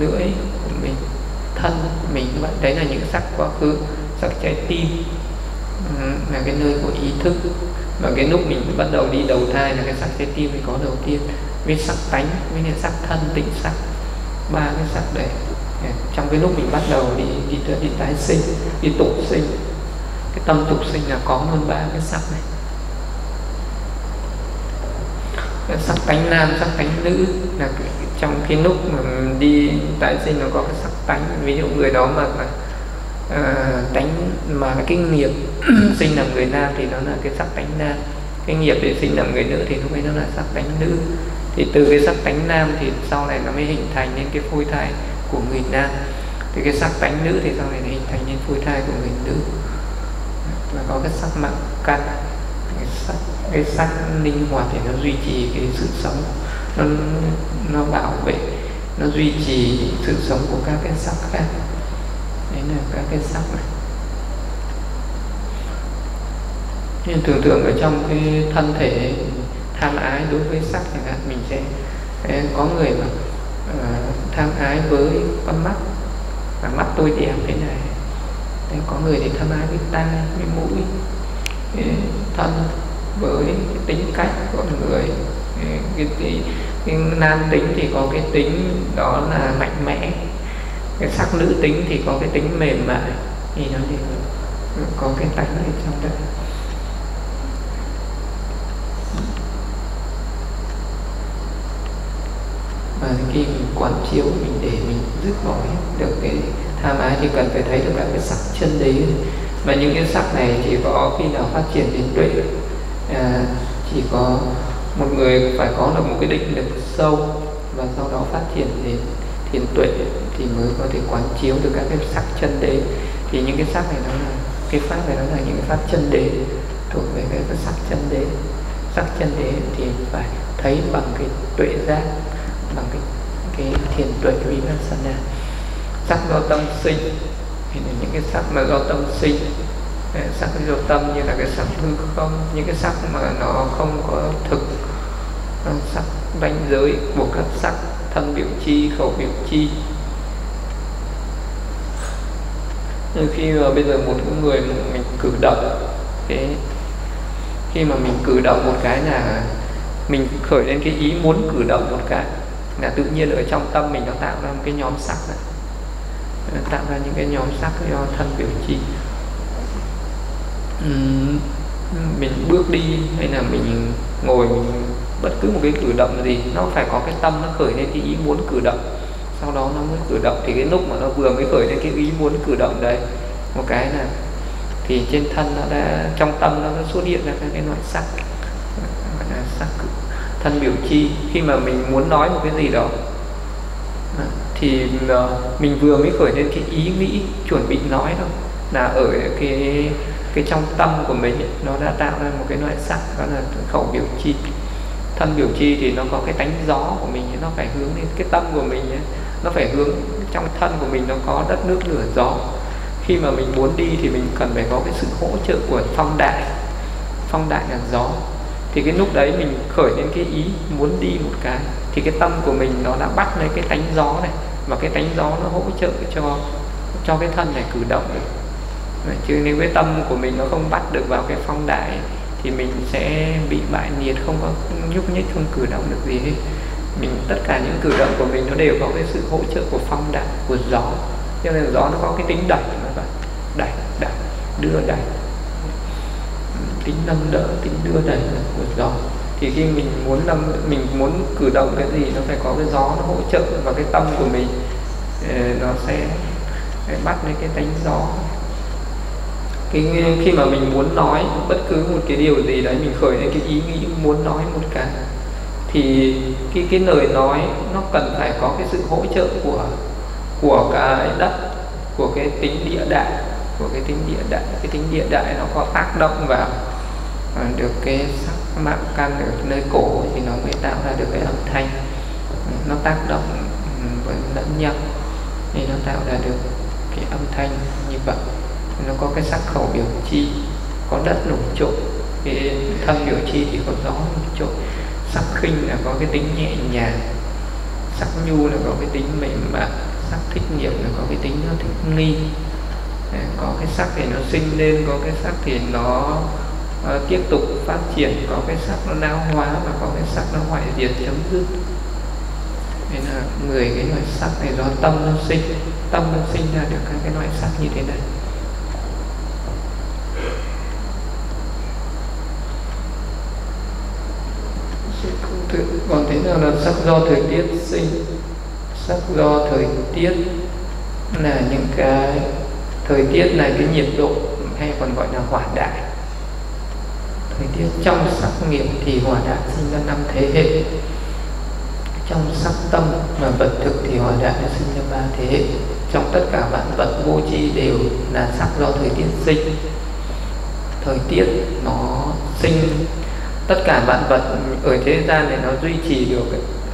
lưỡi của mình, thân của mình, đấy là những sắc quá khứ. Sắc trái tim là cái nơi của ý thức, và cái lúc mình bắt đầu đi đầu thai là cái sắc trái tim mình có đầu tiên, với sắc tánh, với sắc thân, tịnh sắc, ba cái sắc đấy. Trong cái lúc mình bắt đầu đi đi, đi, đi tái sinh, đi tục sinh, cái tâm tục sinh là có hơn ba cái sắc này. Sắc tánh nam, sắc tánh nữ là trong cái lúc mà đi tái sinh nó có cái sắc tánh. Ví dụ người đó mà à, tánh mà cái nghiệp sinh làm người nam thì nó là cái sắc tánh nam, cái nghiệp để sinh làm người nữ thì lúc ấy nó là sắc tánh nữ. Thì từ cái sắc tánh nam thì sau này nó mới hình thành nên cái phôi thai của người nam. Từ cái sắc tánh nữ thì sau này nó hình thành nên phôi thai của người nữ. Và có cái sắc mạng căn, cái sắc, cái sắc linh hoạt thì nó duy trì cái sự sống, nó, nó bảo vệ, nó duy trì sự sống của các cái sắc khác. Đấy là các cái sắc này. Nhưng tưởng tượng ở trong cái thân thể tham ái đối với sắc chẳng hạn, mình sẽ có người mà uh, tham ái với con mắt, và mắt tôi đẹp thế này. Đấy, có người thì tham ái với tai, với mũi, với thân, với cái tính cách của người. Cái, cái, cái nam tính thì có cái tính đó là mạnh mẽ, cái sắc nữ tính thì có cái tính mềm mại, thì nó thì có cái tánh này trong đấy. Và khi mình quán chiếu, mình để mình dứt bỏ được cái tham ái, chỉ cần phải thấy được là cái sắc chân đấy. Và những cái sắc này chỉ có khi nào phát triển đến tuệ, à, chỉ có một người phải có được một cái định lực sâu và sau đó phát triển đến thiền tuệ thì mới có thể quán chiếu được các cái sắc chân đế. Thì những cái sắc này nó là cái pháp này, nó là những cái pháp chân đế, thuộc về cái, cái sắc chân đế. Sắc chân đế thì phải thấy bằng cái tuệ giác, bằng cái, cái thiền tuệ Vipassana. Sắc do tâm sinh thì là những cái sắc mà do tâm sinh, sắc do tâm như là cái sắc hư không, những cái sắc mà nó không có thực, sắc ranh giới của các sắc thân biểu chi, khẩu biểu chi. Nhưng khi mà bây giờ một người mình cử động, cái khi mà mình cử động một cái là mình khởi lên cái ý muốn cử động một cái là tự nhiên ở trong tâm mình nó tạo ra một cái nhóm sắc này, nó tạo ra những cái nhóm sắc do thân biểu chi. Uhm, mình bước đi hay là mình ngồi, mình bất cứ một cái cử động gì nó phải có cái tâm nó khởi lên cái ý muốn cử động, sau đó nó mới cử động. Thì cái lúc mà nó vừa mới khởi lên cái ý muốn cử động đấy một cái là thì trên thân nó đã, trong tâm nó đã xuất hiện ra các cái loại sắc, gọi là sắc thân biểu chi. Khi mà mình muốn nói một cái gì đó thì mình vừa mới khởi lên cái ý nghĩ chuẩn bị nói thôi là ở cái cái trong tâm của mình ấy, nó đã tạo ra một cái loại sắc, đó là khẩu biểu chi. Thân biểu chi thì nó có cái tánh gió của mình ấy, nó phải hướng đến cái tâm của mình ấy, nó phải hướng trong thân của mình, nó có đất nước lửa gió. Khi mà mình muốn đi thì mình cần phải có cái sự hỗ trợ của phong đại. Phong đại là gió. Thì cái lúc đấy mình khởi đến cái ý muốn đi một cái thì cái tâm của mình nó đã bắt lấy cái tánh gió này, và cái tánh gió nó hỗ trợ cho cho cái thân này cử động được. Chứ nếu cái tâm của mình nó không bắt được vào cái phong đại thì mình sẽ bị bại nhiệt, không có nhúc nhích, không cử động được gì hết. Mình, tất cả những cử động của mình nó đều có cái sự hỗ trợ của phong đại, của gió. Cho nên gió nó có cái tính đẩy, nó đẩy, đẩy, đưa đẩy, tính nâng đỡ, tính đưa đẩy của gió. Thì khi mình muốn nâng, mình muốn cử động cái gì nó phải có cái gió nó hỗ trợ, và cái tâm của mình nó sẽ bắt lấy cái tánh gió. Cái, khi mà mình muốn nói bất cứ một cái điều gì đấy, mình khởi lên cái ý nghĩ muốn nói một cái thì cái cái lời nói nó cần phải có cái sự hỗ trợ của của cái đất, của cái tính địa đại, của cái tính địa đại. Cái tính địa đại nó có tác động vào được cái sắc mạng căn ở nơi cổ thì nó mới tạo ra được cái âm thanh, nó tác động với lẫn nhau nên nó tạo ra được cái âm thanh như vậy. Nó có cái sắc khẩu biểu chi, có đất nổi trội. Cái thân biểu chi thì có gió nổi trội. Sắc khinh là có cái tính nhẹ nhàng, sắc nhu là có cái tính mềm mại, sắc thích nghiệp là có cái tính nó thích nghi. Có cái sắc thì nó sinh lên, có cái sắc thì nó uh, tiếp tục phát triển, có cái sắc nó nao hóa và có cái sắc nó hoại diệt chấm dứt. Nên là mười cái loại sắc này do tâm nó sinh, tâm nó sinh ra được các cái loại sắc như thế này. Còn thế nào là sắc do thời tiết sinh? Sắc do thời tiết là những cái thời tiết này, cái nhiệt độ hay còn gọi là hỏa đại. Thời tiết trong sắc nghiệp thì hỏa đại sinh ra năm thế hệ. trong sắc tâm và vật thực thì họ đã sinh ra ba thế. Trong tất cả vạn vật vô tri đều là sắc do thời tiết sinh, thời tiết nó sinh. Tất cả vạn vật ở thế gian này nó duy trì được,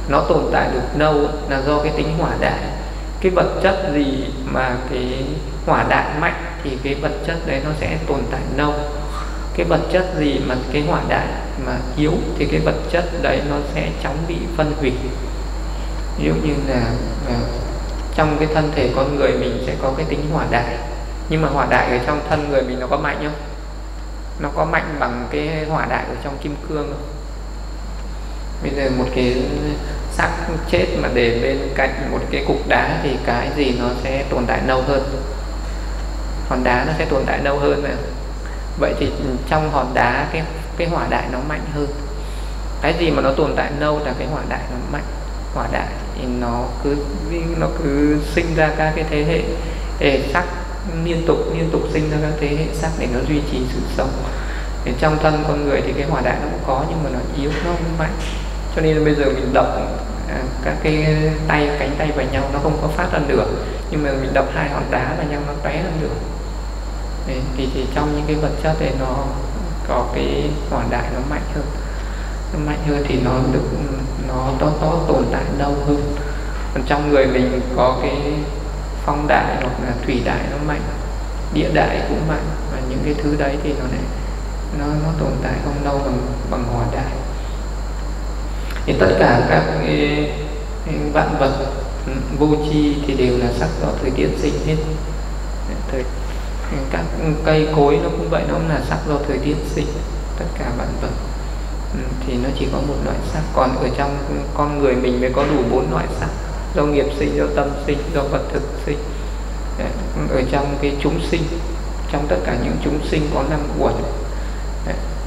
nó tồn tại được lâu là do cái tính hỏa đại. Cái vật chất gì mà cái hỏa đại mạnh thì cái vật chất đấy nó sẽ tồn tại lâu. Cái vật chất gì mà cái hỏa đại mà yếu thì cái vật chất đấy nó sẽ chóng bị phân hủy. Ví dụ như là trong cái thân thể con người mình sẽ có cái tính hỏa đại, nhưng mà hỏa đại ở trong thân người mình nó có mạnh không? Nó có mạnh bằng cái hỏa đại ở trong kim cương không? Bây giờ một cái xác chết mà để bên cạnh một cái cục đá thì cái gì nó sẽ tồn tại lâu hơn? Hòn đá nó sẽ tồn tại lâu hơn vậy. Vậy thì trong hòn đá cái cái hỏa đại nó mạnh hơn. Cái gì mà nó tồn tại lâu là cái hỏa đại nó mạnh. Hỏa đại thì nó cứ nó cứ sinh ra các cái thế hệ để sắc liên tục liên tục sinh ra các thế hệ sắc để nó duy trì sự sống. Để trong thân con người thì cái hỏa đại nó cũng có nhưng mà nó yếu, nó không mạnh. Cho nên bây giờ mình động à, các cái tay cánh tay vào nhau nó không có phát ra được, nhưng mà mình đập hai hòn đá vào nhau nó tóe ra được. Đấy, thì, thì trong những cái vật chất này nó có cái hỏa đại nó mạnh hơn, nó mạnh hơn thì nó được nó to to tồn tại lâu hơn. Còn trong người mình có cái phong đại hoặc là thủy đại nó mạnh, địa đại cũng mạnh, và những cái thứ đấy thì nó này nó nó tồn tại không lâu bằng bằng hỏa đại. Thì tất cả các cái, cái vạn vật vô tri thì đều là sắc do thời tiết sinh hết. Thời các cây cối nó cũng vậy, nó cũng là sắc do thời tiết sinh. Tất cả vạn vật thì nó chỉ có một loại sắc, còn ở trong con người mình mới có đủ bốn loại sắc: do nghiệp sinh, do tâm sinh, do vật thực sinh. Ở trong cái chúng sinh, trong tất cả những chúng sinh có năm uẩn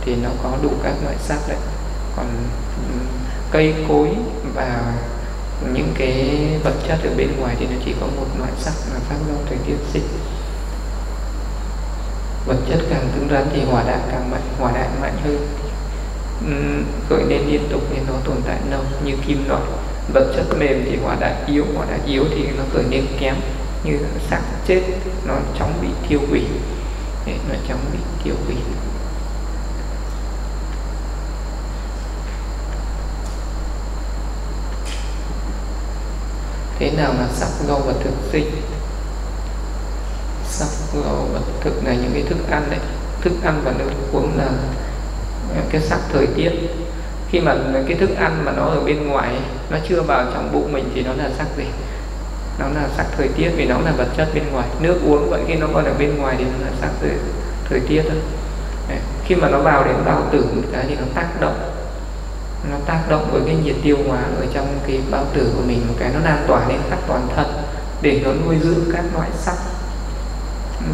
thì nó có đủ các loại sắc đấy. Còn cây cối và những cái vật chất ở bên ngoài thì nó chỉ có một loại sắc là sắc do thời tiết sinh. Vật chất càng cứng rắn thì hỏa đại càng mạnh, hỏa đại mạnh hơn, gợi nên liên tục nên nó tồn tại lâu như kim loại. Vật chất mềm thì hỏa đại yếu, hỏa đại yếu thì nó gợi nên kém như xác chết, nó chóng bị tiêu hủy, nó chóng bị tiêu hủy. Thế nào là sắc do vật thực sinh? Sắc do vật thực là những cái thức ăn đấy, thức ăn và nước uống là cái sắc thời tiết. Khi mà cái thức ăn mà nó ở bên ngoài, nó chưa vào trong bụng mình thì nó là sắc gì? Nó là sắc thời tiết vì nó là vật chất bên ngoài. Nước uống vậy, khi nó còn ở bên ngoài thì nó là sắc thời, thời tiết thôi. Đấy. Khi mà nó vào đến bao tử một cái thì nó tác động, nó tác động với cái nhiệt tiêu hóa ở trong cái bao tử của mình một cái, nó lan tỏa lên khắp toàn thân để nó nuôi dưỡng các loại sắc.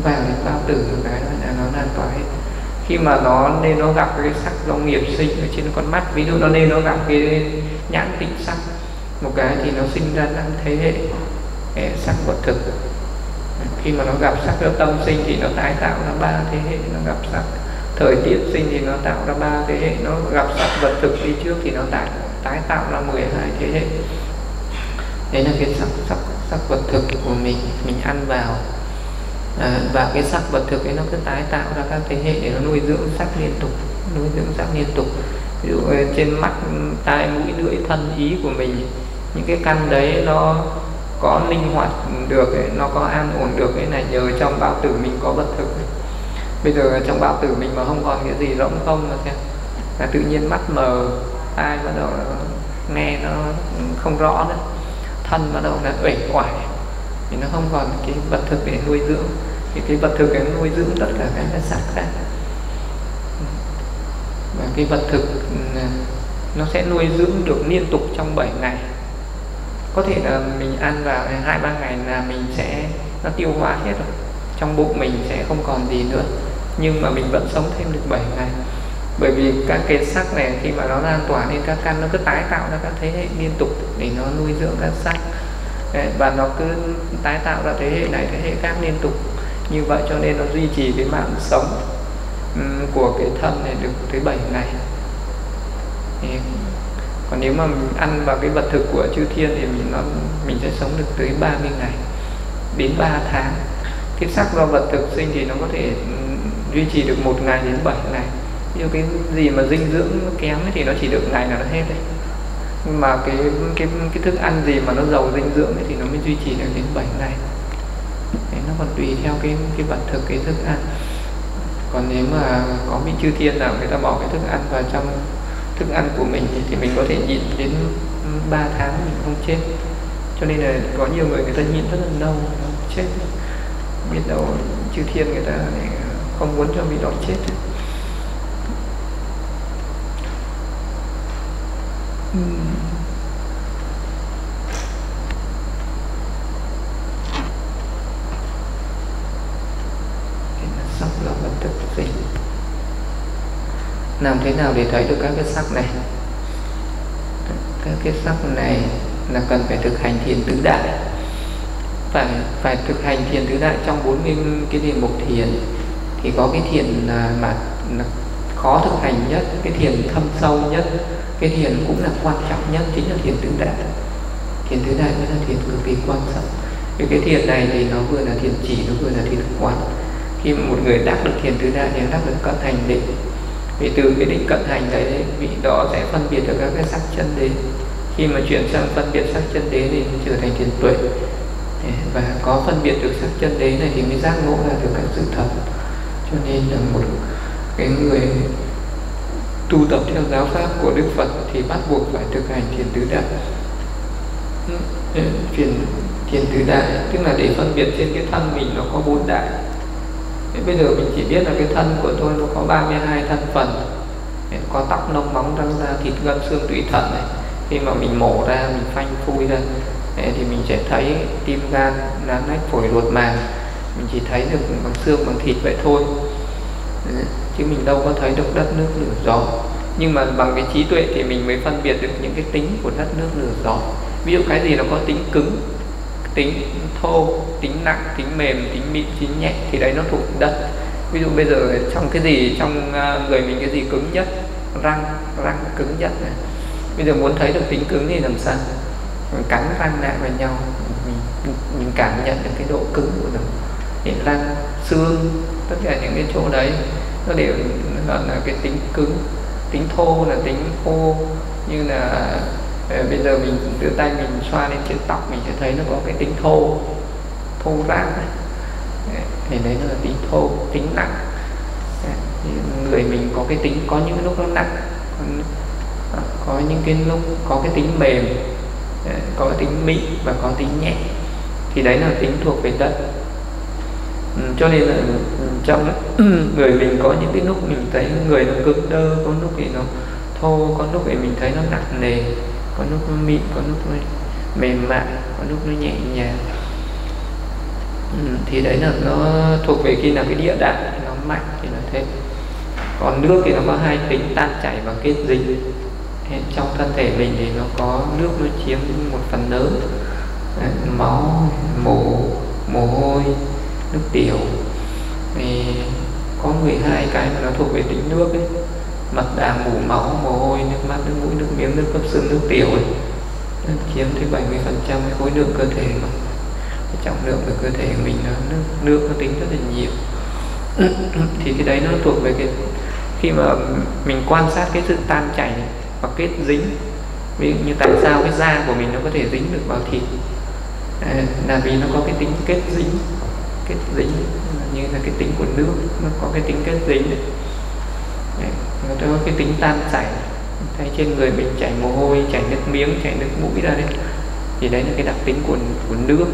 Vào đến bao tử một cái là nó lan tỏa hết. Khi mà nó nên nó gặp cái sắc do nghiệp sinh ở trên con mắt, ví dụ nó nên nó gặp cái nhãn tịnh sắc một cái thì nó sinh ra năm thế hệ sắc vật thực. Khi mà nó gặp sắc do tâm sinh thì nó tái tạo ra ba thế hệ. Nó gặp sắc thời tiết sinh thì nó tạo ra ba thế hệ. Nó gặp sắc vật thực đi trước thì nó tái, tái tạo ra mười hai thế hệ. Đấy là cái sắc, sắc, sắc vật thực của mình, mình ăn vào. À, và cái sắc vật thực ấy nó cứ tái tạo ra các thế hệ để nó nuôi dưỡng sắc liên tục, nuôi dưỡng sắc liên tục. Ví dụ trên mắt, tai, mũi, lưỡi, thân, ý của mình, những cái căn đấy nó có linh hoạt được ấy, nó có an ổn được ấy là nhờ trong bao tử mình có vật thực. Bây giờ trong bao tử mình mà không còn cái gì rỗng không mà xem là tự nhiên mắt mờ, tai bắt đầu nghe nó không rõ nữa, thân bắt đầu là uể oải. Thì nó không còn cái vật thực để nuôi dưỡng, thì cái vật thực để nuôi dưỡng tất cả các sắc khác. Và cái vật thực nó sẽ nuôi dưỡng được liên tục trong bảy ngày. Có thể là mình ăn vào hai ba ngày là mình sẽ nó tiêu hóa hết rồi, trong bụng mình sẽ không còn gì nữa, nhưng mà mình vẫn sống thêm được bảy ngày. Bởi vì các cái sắc này khi mà nó lan tỏa lên các căn, nó cứ tái tạo ra các thế hệ liên tục để nó nuôi dưỡng các sắc. Đấy, và nó cứ tái tạo ra thế hệ này thế hệ khác liên tục. Như vậy cho nên nó duy trì cái mạng sống um, của cái thân này được tới bảy ngày. Còn nếu mà mình ăn vào cái vật thực của chư thiên thì mình, nó, mình sẽ sống được tới ba mươi ngày đến ba tháng. Cái sắc do vật thực sinh thì nó có thể duy trì được một ngày đến bảy ngày. Như cái gì mà dinh dưỡng kém thì nó chỉ được ngày là nó hết đấy. Nhưng mà cái, cái, cái thức ăn gì mà nó giàu dinh dưỡng thì nó mới duy trì được đến bảy ngày. Đấy, nó còn tùy theo cái, cái vật thực, cái thức ăn. Còn nếu mà có vị chư thiên nào người ta bỏ cái thức ăn vào trong thức ăn của mình thì mình có thể nhịn đến ba tháng mình không chết. Cho nên là có nhiều người người ta nhịn rất là lâu chết, biết đâu chư thiên người ta không muốn cho mình đó chết. Sắc là vật thực sinh. Làm thế nào để thấy được các cái sắc này? Các cái sắc này là cần phải thực hành thiền tứ đại. Phải, phải thực hành thiền tứ đại trong bốn mươi cái đề mục thiền. Thì có cái thiền mà khó thực hành nhất, cái thiền thâm sâu nhất, cái thiền cũng là quan trọng nhất, chính là thiền tứ đại. Thiền tứ đại mới là thiền cực kỳ quan trọng. Vì cái thiền này thì nó vừa là thiền chỉ, nó vừa là thiền quán. Khi một người đắc được thiền tứ đại thì đắc được cận hành định. Vì từ cái định cận hành đấy, vị đó sẽ phân biệt được các cái sắc chân đế. Khi mà chuyển sang phân biệt sắc chân đế thì trở thành thiền tuệ. Và có phân biệt được sắc chân đế này thì mới giác ngộ ra được các sự thật. Cho nên là một cái người tu tập theo giáo pháp của Đức Phật thì bắt buộc phải thực hành thiền tứ đại. Thiền, thiền tứ đại tức là để phân biệt trên cái thân mình nó có bốn đại. Bây giờ mình chỉ biết là cái thân của tôi nó có ba mươi hai thân phần, có tóc lông móng răng da thịt gân xương tủy thận này. Khi mà mình mổ ra, mình phanh phui ra thì mình sẽ thấy tim gan lá nách phổi ruột màng, mình chỉ thấy được bằng xương bằng thịt vậy thôi, chứ mình đâu có thấy được đất nước lửa gió. Nhưng mà bằng cái trí tuệ thì mình mới phân biệt được những cái tính của đất nước lửa gió. Ví dụ cái gì nó có tính cứng, tính thô, tính nặng, tính mềm, tính mịn, tính nhẹ thì đấy nó thuộc đất. Ví dụ bây giờ trong cái gì, trong người mình cái gì cứng nhất, răng, răng cứng nhất này. Bây giờ muốn thấy được tính cứng thì làm sao? Mình cắn răng lại vào nhau, mình, mình cảm nhận được cái độ cứng của nó. Để răng, xương, tất cả những cái chỗ đấy nó đều nó là cái tính cứng. Tính thô là tính khô, như là bây giờ mình đưa tay mình xoa lên trên tóc mình sẽ thấy nó có cái tính thô, thô ráp thì đấy là tính thô. Tính nặng, người mình có cái tính, có những lúc nó nặng, có những cái lúc có cái tính mềm, có cái tính mịn và có tính nhẹ thì đấy là tính thuộc về đất. Cho nên là trong người mình có những cái lúc mình thấy người nó cứng đơ, có lúc thì nó thô, có lúc thì mình thấy nó nặng nề, có lúc nó mịn, có lúc nó mềm mại, có lúc nó nhẹ nhàng. Thì đấy là nó thuộc về khi nào cái địa đạo thì nó mạnh thì nó thế. Còn nước thì nó có hai tính tan chảy và kết dính. Trong thân thể mình thì nó có nước, nó chiếm một phần lớn, máu, mồ, mồ hôi, nước tiểu. Thì có mười hai cái mà nó thuộc về tính nước ấy. Mật đàm, mủ, máu, mồ hôi, nước mắt, nước mũi, nước miếng, nước cấp xương, nước tiểu ấy. Nó chiếm tới bảy mươi phần trăm khối lượng cơ thể mà. Cái trọng lượng của cơ thể mình nó nước, nước nó tính rất là nhiều. Thì cái đấy nó thuộc về cái khi mà mình quan sát cái sự tan chảy và kết dính. Ví dụ như tại sao cái da của mình nó có thể dính được vào thịt, à, là vì nó có cái tính kết dính. Kết dính như là cái tính của nước, nó có cái tính kết dính đấy. Đấy, nó có cái tính tan chảy. Thấy trên người mình chảy mồ hôi, chảy nước miếng, chảy nước mũi ra đấy, thì đấy là cái đặc tính của, của nước.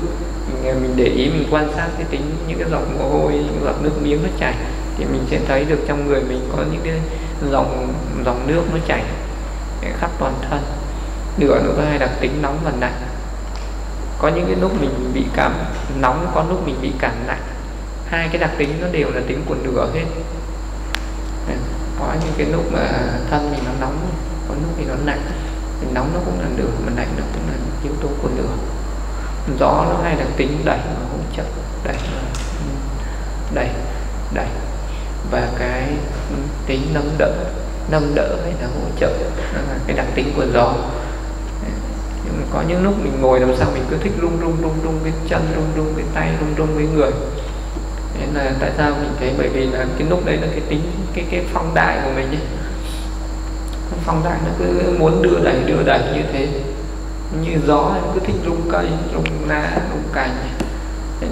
Mình, mình để ý, mình quan sát cái tính những cái dòng mồ hôi, những giọt nước miếng nó chảy thì mình sẽ thấy được trong người mình có những cái dòng dòng nước nó chảy khắp toàn thân. Nữa nó có hai đặc tính nóng và lạnh. Có những cái lúc mình bị cảm nóng, có lúc mình bị cảm lạnh. Hai cái đặc tính nó đều là tính của lửa hết. Có những cái lúc mà thân mình nó nóng, có lúc thì nó lạnh. Mình nóng nó cũng là lửa, mà lạnh nó cũng là yếu tố của lửa. Gió nó hay đặc tính đẩy và hỗ trợ, đẩy đẩy đẩy và cái tính nâng đỡ. nâng đỡ hay là hỗ trợ. Đó là cái đặc tính của gió. Nhưng mà có những lúc mình ngồi làm sao mình cứ thích rung rung rung rung cái chân, rung rung cái tay, rung rung cái người. Thế là tại sao mình thấy, bởi vì là cái lúc đấy là cái tính, cái cái phong đại của mình ấy. Phong đại nó cứ muốn đưa đẩy đưa đẩy như thế, như gió nó cứ thích rung cây, rung lá, rung cành.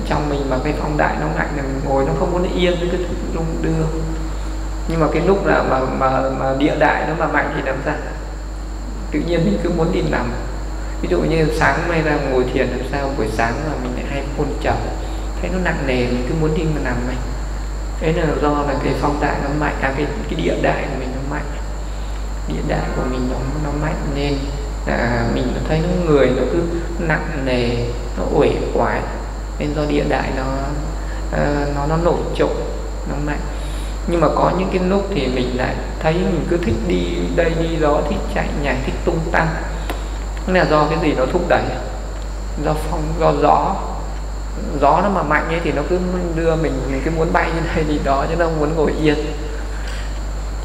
Trong mình mà cái phong đại nó lạnh là mình ngồi nó không muốn yên, nó cứ rung đưa. Nhưng mà cái lúc là mà, mà, mà địa đại nó mà mạnh thì làm sao? Tự nhiên mình cứ muốn đi nằm. Ví dụ như sáng nay ra ngồi thiền làm sao, buổi sáng mà mình lại hay hôn trầm, thấy nó nặng nề mình cứ muốn đi mà nằm này. Thế là do là cái phong đại nó mạnh, à, cái, cái địa đại của mình nó mạnh. Địa đại của mình nó, nó mạnh nên là mình thấy nó người nó cứ nặng nề, nó uể oải. Nên do địa đại nó uh, nó nó nổi trội, nó mạnh. Nhưng mà có những cái lúc thì mình lại thấy mình cứ thích đi đây đi đó, thích chạy nhảy, thích tung tăng. Nên là do cái gì nó thúc đẩy, do phong, do gió. Gió nó mà mạnh ấy thì nó cứ đưa mình, mình cứ muốn bay như thế gì đó chứ nó không muốn ngồi yên.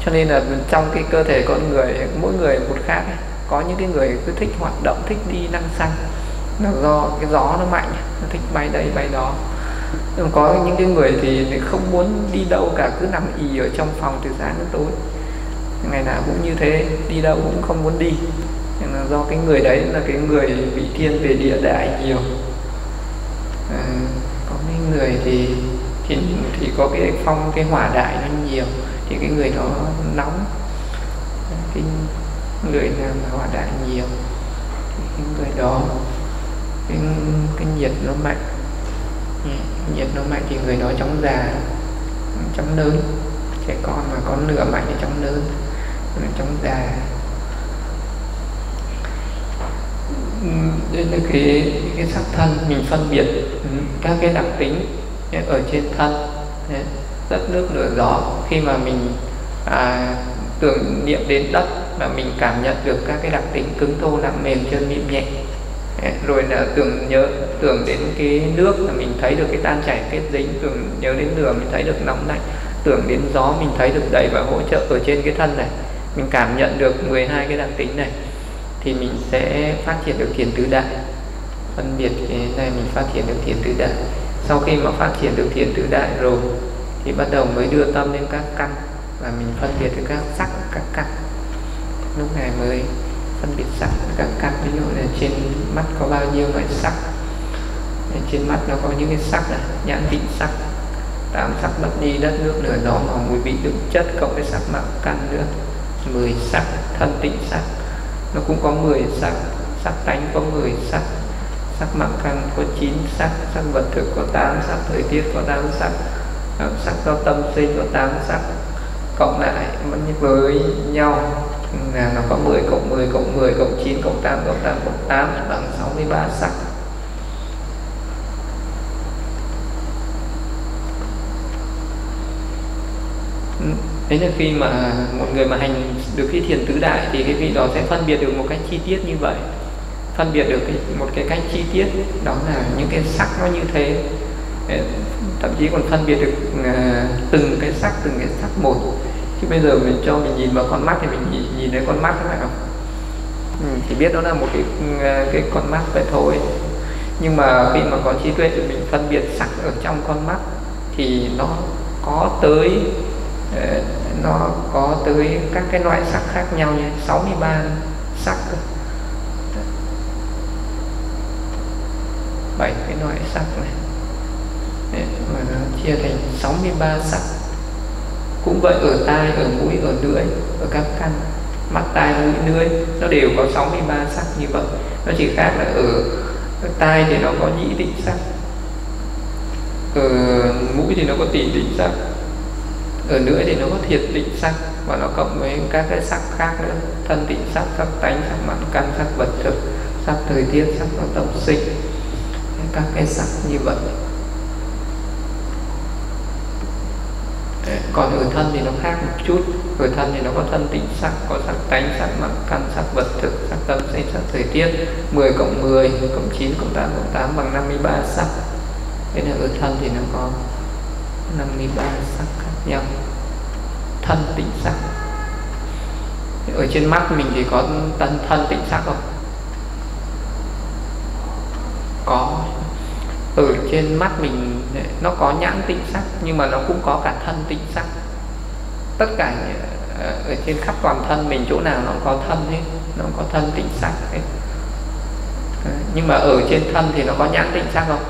Cho nên là trong cái cơ thể con người, mỗi người một khác ấy. Có những cái người cứ thích hoạt động, thích đi năng xăng, là do cái gió nó mạnh, nó thích bay đây bay đó. Nhưng có những cái người thì không muốn đi đâu cả, cứ nằm ì ở trong phòng từ sáng đến tối, ngày nào cũng như thế, đi đâu cũng không muốn đi. Nên là do cái người đấy là cái người bị thiên về địa đại nhiều. À, có những người thì, thì thì có cái phong, cái hỏa đại nó nhiều thì cái người đó nóng. Cái người nào mà hỏa đại nhiều cái người đó cái, cái nhiệt nó mạnh, nhiệt nó mạnh thì người đó chóng già, chóng lớn. Trẻ con mà có nửa mạnh thì chóng lớn, chóng già. Đây là cái, cái sắc thân mình phân biệt các cái đặc tính ở trên thân, đất nước lửa gió. Khi mà mình à, tưởng niệm đến đất là mình cảm nhận được các cái đặc tính cứng thô nặng mềm chân mịn nhẹ. Rồi là tưởng nhớ tưởng đến cái nước là mình thấy được cái tan chảy kết dính, tưởng nhớ đến lửa mình thấy được nóng lạnh, tưởng đến gió mình thấy được đẩy và hỗ trợ ở trên cái thân này. Mình cảm nhận được mười hai cái đặc tính này thì mình sẽ phát triển được thiền tứ đại. Phân biệt cái này mình phát triển được thiền tứ đại. Sau khi mà phát triển được thiền tứ đại rồi thì bắt đầu mới đưa tâm lên các căn và mình phân biệt được các sắc, các căn. Lúc này mới phân biệt sắc các căn. Ví dụ là trên mắt có bao nhiêu loại sắc, trên mắt nó có những cái sắc là nhãn vị sắc, tám sắc bất nhi, đất nước lửa gió màu mùi vị đựng chất, cộng với sắc mạo căn nữa, mười sắc. Thân tịnh sắc nó cũng có mười sắc, sắc tánh có mười sắc, sắc mạo căn có chín sắc, sắc vật thực có tám sắc, thời tiết có tám sắc, sắc do tâm sinh có tám sắc, cộng lại với nhau là nó có mười cộng mười cộng mười cộng chín cộng tám cộng tám cộng tám bằng sáu mươi ba sắc. Đấy là khi mà một người mà hành được cái thiền tứ đại thì cái vị đó sẽ phân biệt được một cách chi tiết như vậy. Phân biệt được cái, một cái cách chi tiết đó là những cái sắc nó như thế. Thậm chí còn phân biệt được từng cái sắc, từng cái sắc một. Chứ bây giờ mình cho mình nhìn vào con mắt thì mình nhìn, nhìn thấy con mắt phải không? Mình chỉ biết đó là một cái cái con mắt vậy thôi. Nhưng mà khi mà có trí tuệ thì mình phân biệt sắc ở trong con mắt thì nó có tới nó có tới các cái loại sắc khác nhau nha, sáu mươi ba sắc, bảy cái loại sắc này. Đấy, mà nó chia thành sáu mươi ba sắc. Cũng vậy ở tai, ở mũi, ở lưỡi, ở các căn, mắt, tai, mũi, lưỡi nó đều có sáu mươi ba sắc như vậy. Nó chỉ khác là ở, ở tai thì nó có nhĩ định sắc, ở mũi thì nó có tỷ định sắc, ở lưỡi thì nó có thiệt định sắc, và nó cộng với các cái sắc khác nữa: thân tịnh sắc, sắc tánh, sắc mạn căn, sắc vật thực, sắc thời tiết, sắc do tâm sinh, các cái sắc như vậy. Còn ở thân thì nó khác một chút. Ở thân thì nó có thân tịnh sắc, có sắc tánh, sắc mạn căn, sắc vật thực, sắc tâm sinh, sắc thời tiết, mười cộng mười cộng chín cộng tám cộng tám bằng năm mươi ba sắc. Thế là ở thân thì nó có năm mươi ba sắc khác nhau. Thân tịnh sắc Ở trên mắt mình thì có thân, thân tịnh sắc không? Có. Ở trên mắt mình nó có nhãn tịnh sắc, nhưng mà nó cũng có cả thân tịnh sắc. Tất cả ở trên khắp toàn thân mình, chỗ nào nó có thân hết, nó có thân tịnh sắc hết. Nhưng mà ở trên thân thì nó có nhãn tịnh sắc không?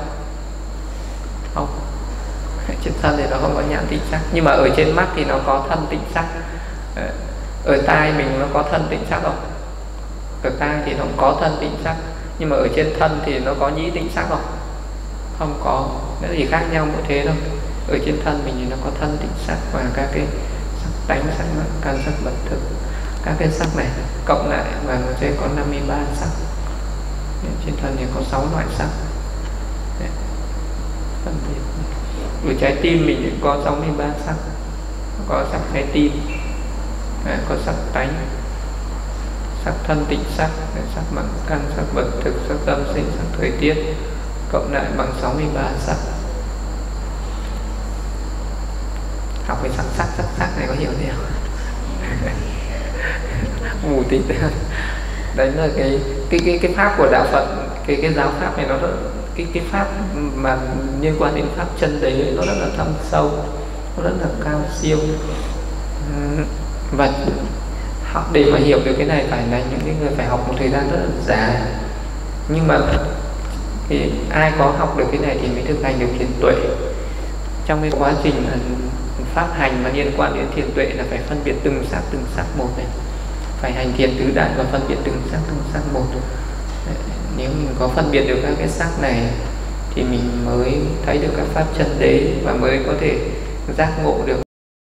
Không. Trên thân thì nó không có nhãn tịnh sắc. Nhưng mà ở trên mắt thì nó có thân tịnh sắc. Ở tai mình nó có thân tịnh sắc không? Ở tai thì nó không có thân tịnh sắc. Nhưng mà ở trên thân thì nó có nhĩ tịnh sắc không? Không có. Nó gì khác nhau mỗi thế thôi. Ở trên thân mình thì nó có thân tịnh sắc và các cái sắc tánh, sắc căn, sắc vật thực, các cái sắc này cộng lại và nó sẽ có năm mươi ba sắc. Trên thân thì có sáu loại sắc. Ở trái tim mình thì có sáu mươi ba sắc. Có sắc trái tim, có sắc tánh, sắc thân tịnh sắc, sắc mạng căn, sắc vật thực, sắc tâm sinh, sắc thời tiết, cộng lại bằng sáu mươi ba sắc. Học về sắc sắc sắc sắc này có hiểu gì không? Mù tịt. Đấy là cái cái cái cái pháp của đạo Phật, cái cái giáo pháp này nó rất, cái cái pháp mà liên quan đến pháp chân đấy nó rất là thâm sâu, nó rất là cao siêu. Và học để mà hiểu được cái này phải là những cái người phải học một thời gian rất là dài. Nhưng mà thì ai có học được cái này thì mới thực hành được thiền tuệ. Trong cái quá trình pháp hành mà liên quan đến thiền tuệ là phải phân biệt từng sắc từng sắc một này, phải hành thiền tứ đại và phân biệt từng sắc từng sắc một. Đấy, nếu mình có phân biệt được các cái sắc này thì mình mới thấy được các pháp chân đế và mới có thể giác ngộ được